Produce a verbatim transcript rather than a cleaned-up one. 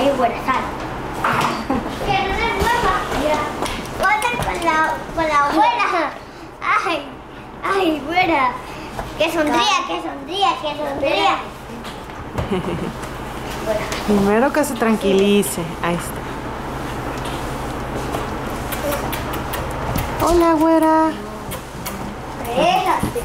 ahí es buena sal. Que no se mueva. Otra con la, con la abuela. Ay, ay, güera. Que sonría, que sonría, que sonría. Primero que se tranquilice. Ahí está. Hola, güera. Déjate.